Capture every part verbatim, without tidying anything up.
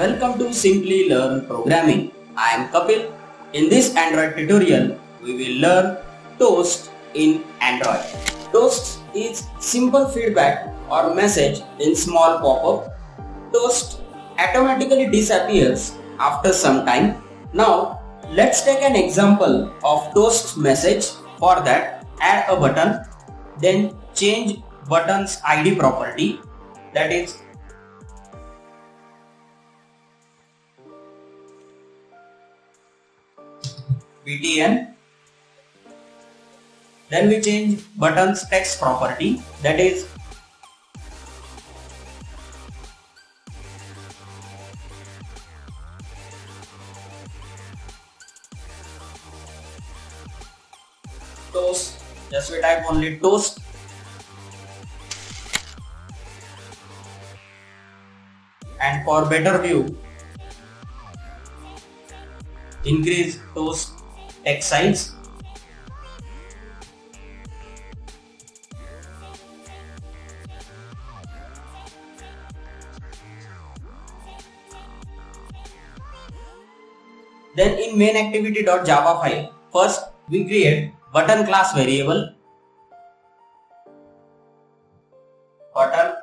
Welcome to Simply Learn Programming. I am Kapil. In this Android tutorial, we will learn Toast in Android. Toast is simple feedback or message in small pop-up. Toast automatically disappears after some time. Now let's take an example of Toast message. For that, add a button, then change button's I D property, that is btn. Then we change button's text property, that is toast. Just we type only toast. And for better view, increase toast text size. Then in main activity dot java file, first we create button class variable button,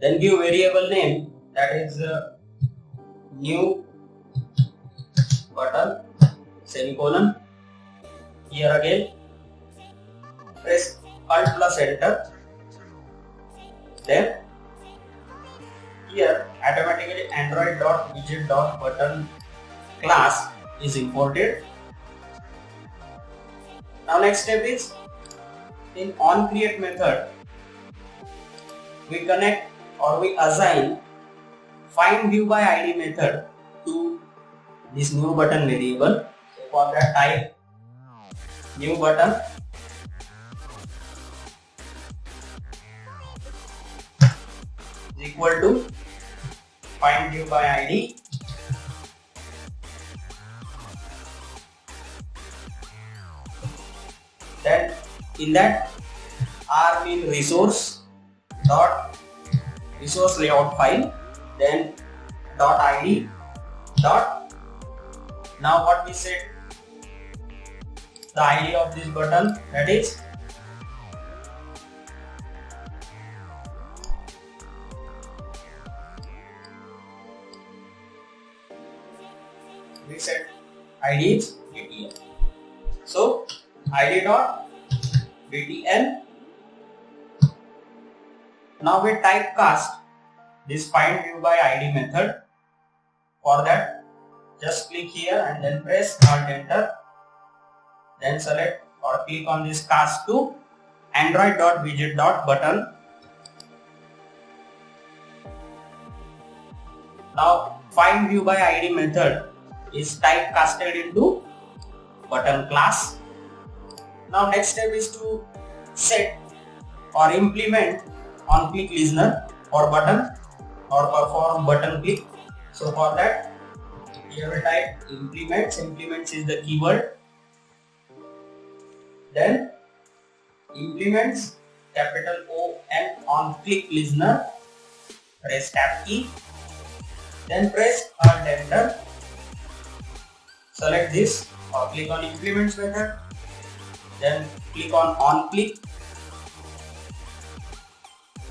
then give variable name, that is uh, new button semicolon. Here again press alt plus enter, then here automatically android dot widget dot button class is imported. Now next step is in onCreate method we connect or we assign findViewById method to this new button variable. So for that type new button is equal to findViewById. Then in that r mean resource dot resource layout file, then dot id dot. Now what we set the id of this button, that is we set id is btn. So id dot btn. Now we typecast this findViewById method. For that, just click here and then press alt enter, then select or click on this cast to android dot widget dot button. Now findViewById method is typecasted into button class. Now next step is to set or implement on click listener or button or perform button click. So for that, here we type implements. Implements is the keyword. Then implements capital O N on click listener. Press tab key. Then press alt enter. Select this or click on implements method. Then click on on click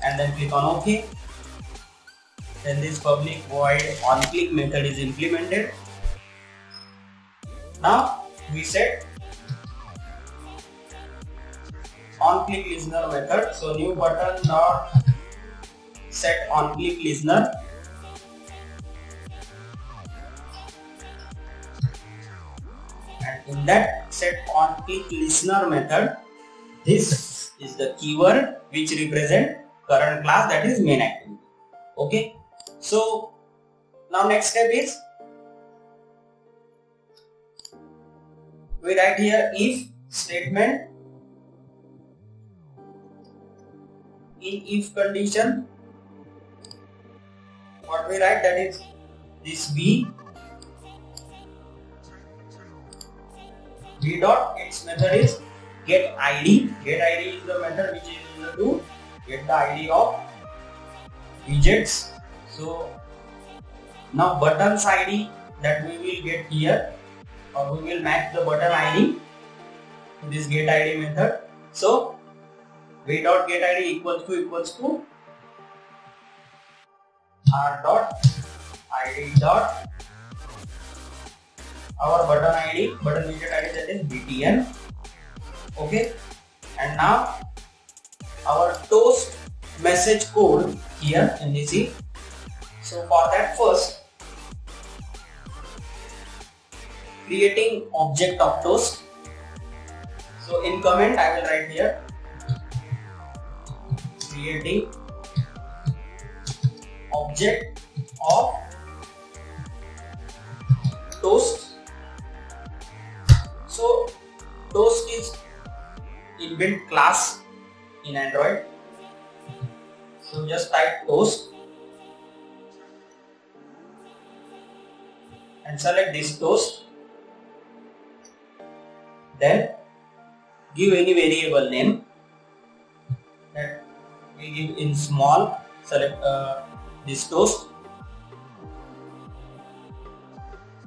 and then click on OK. Then this public void on click method is implemented. Now we set on click listener method. So new button dot set on click listener. In that set on click listener method, this is the keyword which represent current class, that is main activity. Okay, so now next step is we write here if statement. In if condition, what we write, that is this b B dot its method is get id. Get id is the method which is equal to get the id of widgets. So now buttons I D that we will get here, or we will match the button I D to this get I D method. So v dot get I D equals to equals to r dot id dot our button I D, button widget I D, that is btn. Okay, and now our toast message code here in this e. So for that, first creating object of toast. So in comment I will write here creating object of toast. So toast is inbuilt class in Android. So just type toast and select this toast, then give any variable name that we give in small, select uh, this toast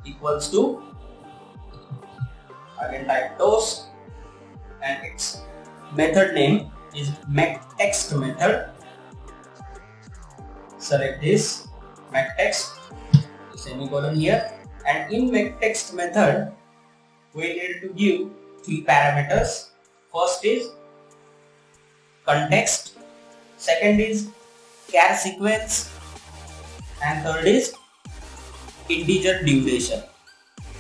equals to, again type toast, and its method name is makeText method. Select this makeText, semicolon here, and in makeText method we need to give three parameters. First is context, second is CharSequence, and third is integer duration.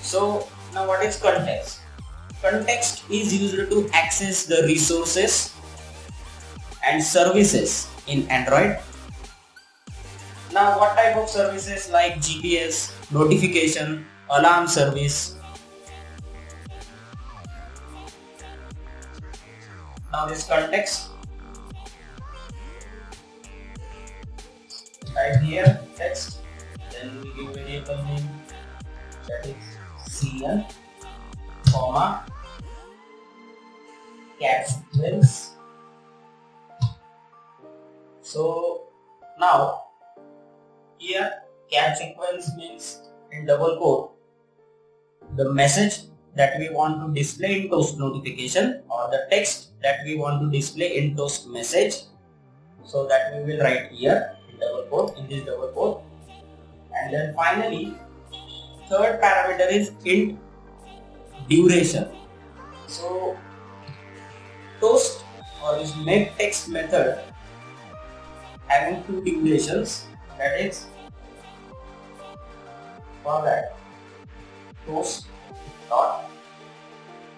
So now what is context? Context is used to access the resources and services in Android. Now what type of services like G P S, notification, alarm service. Now this context, right here text, then we give variable name that is cn, comma, CharSequence. So now here CharSequence means in double quote the message that we want to display in toast notification, or the text that we want to display in toast message. So that we will write here in double quote, in this double quote. And then finally third parameter is int duration. So toast or this make text method having two durations, that is for that toast dot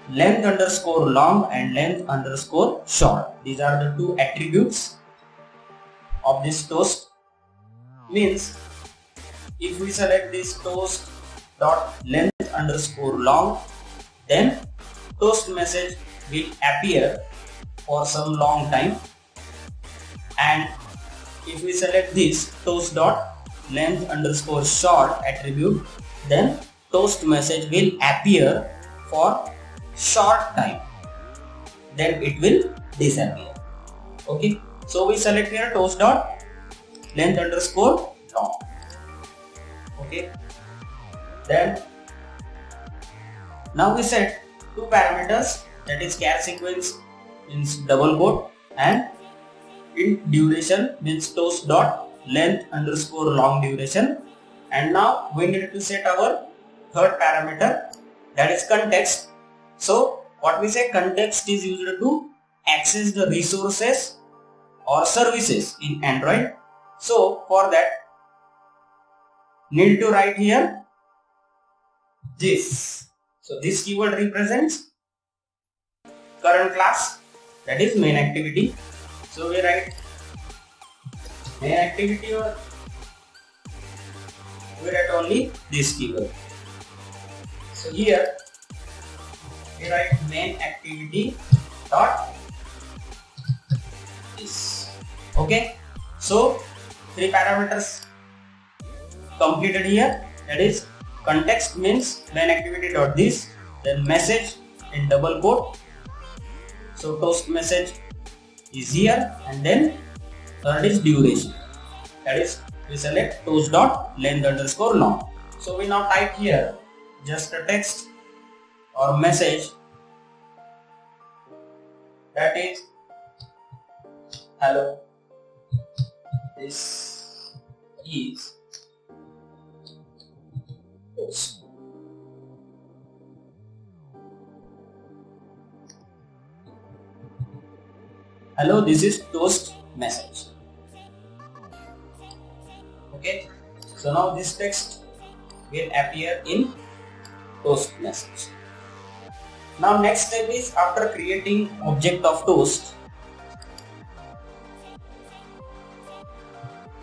length underscore long and length underscore short. These are the two attributes of this toast. Means if we select this toast dot length underscore long, then toast message will appear for some long time, and if we select this toast dot length underscore short attribute, then toast message will appear for short time, then it will disappear. Okay, so we select here toast dot length underscore long. Okay, then now we set two parameters, that is CharSequence means double quote and int duration means toast dot length underscore long duration. And now we need to set our third parameter, that is context. So what we say, context is used to access the resources or services in Android. So for that need to write here this. So this keyword represents current class, that is MainActivity. So we write MainActivity, or we write only this keyword. So here we write MainActivity dot this. Okay. So three parameters completed here, that is context means MainActivity dot this, then message in double quote, so toast message is here, and then third is duration, that is we select toast.length underscore now. So we now type here just a text or message that is hello, this is Toast. Hello, this is Toast message. Okay, so now this text will appear in Toast message. Now next step is, after creating object of Toast,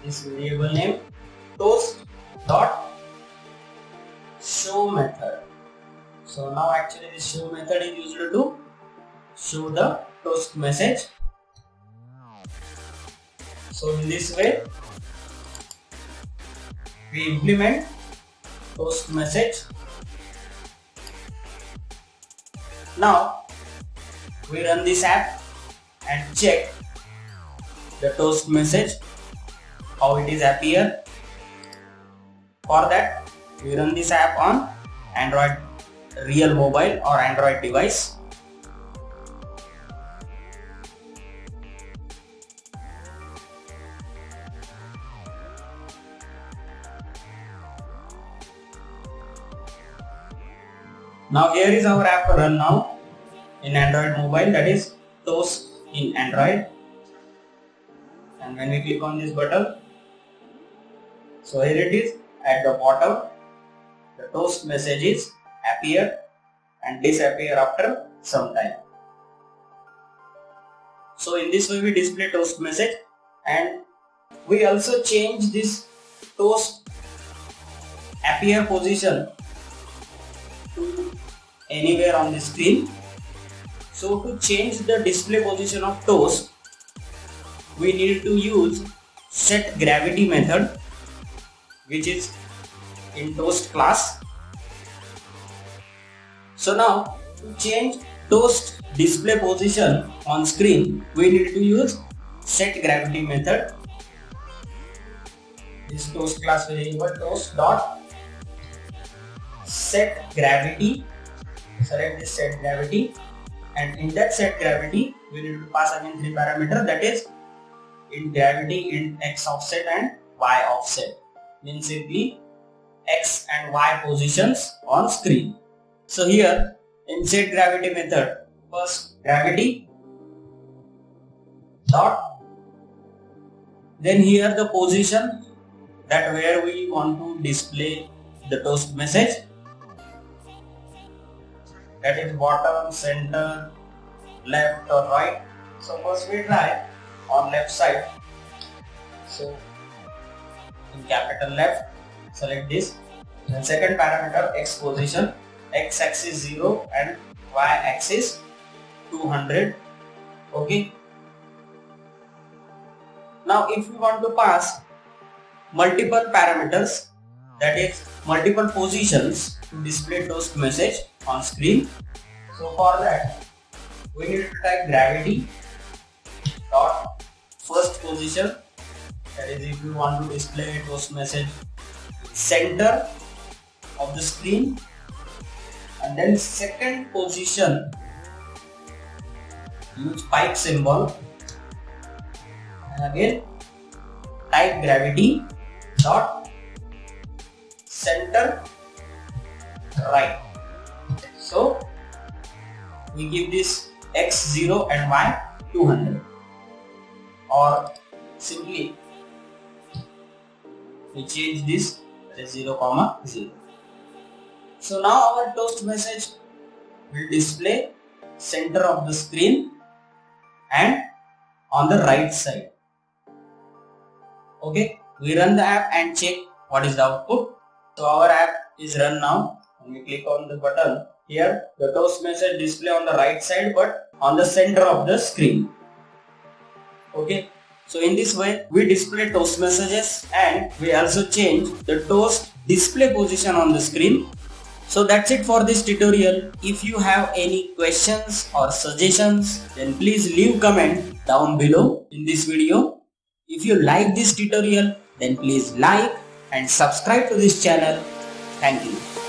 this variable name Toast dot show method. So now actually this show method is used to show the Toast message. So in this way we implement Toast message. Now we run this app and check the Toast message, how it is appear. For that we run this app on Android real mobile or Android device. Now here is our app run now in Android mobile, that is Toast in Android, and when we click on this button, so here it is at the bottom, the Toast messages appear and disappear after some time. So in this way we display Toast message, and we also change this Toast appear position to anywhere on the screen. So to change the display position of Toast, we need to use setGravity method, which is in Toast class. So now to change Toast display position on screen, we need to use setGravity method. This Toast class variable Toast dot set gravity, select this set gravity, and in that set gravity we need to pass again three parameters, that is int gravity, int x offset and y offset, means simply x and y positions on screen. So here in set gravity method, first gravity dot, then here the position that where we want to display the Toast message, that is bottom, center, left or right. So first we try on left side. So in capital left, select this. Then second parameter x position, x axis zero and y axis two hundred. Okay. Now if we want to pass multiple parameters, that is multiple positions to display Toast message on screen, so for that we need to type gravity dot first position, that is if you want to display Toast message center of the screen, and then second position use pipe symbol, and again type gravity dot center right. So we give this x zero and y two hundred, or simply we change this to zero comma zero. So now our Toast message will display center of the screen and on the right side. Okay, we run the app and check what is the output. So our app is run now. When we click on the button here, the Toast message display on the right side but on the center of the screen. Okay, so in this way we display Toast messages, and we also change the Toast display position on the screen. So that's it for this tutorial. If you have any questions or suggestions, then please leave comment down below in this video. If you like this tutorial, then please like and subscribe to this channel. Thank you.